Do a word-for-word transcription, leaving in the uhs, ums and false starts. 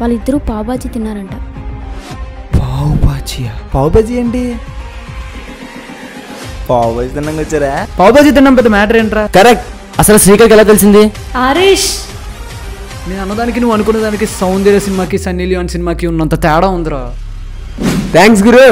వాళ్ళిద్దరూ పావుబాజీ తిన్నారంట. పావుబాజీ పావుబాజీ ఏంటి? పావుబాజీ తిన్నాక వచ్చారా? పావుబాజీ తిన్నాం పెద్ద మ్యాటర్ ఏంట్రా? కరెక్ట్. అసలు శ్రీకర్కి ఎలా తెలిసింది? హరీష్ నేను అన్నదానికి నువ్వు అనుకున్న దానికి సౌందర్య సినిమాకి సన్నీ లియోన్ సినిమాకి ఉన్నంత తేడా ఉందిరా. థ్యాంక్స్ గురు.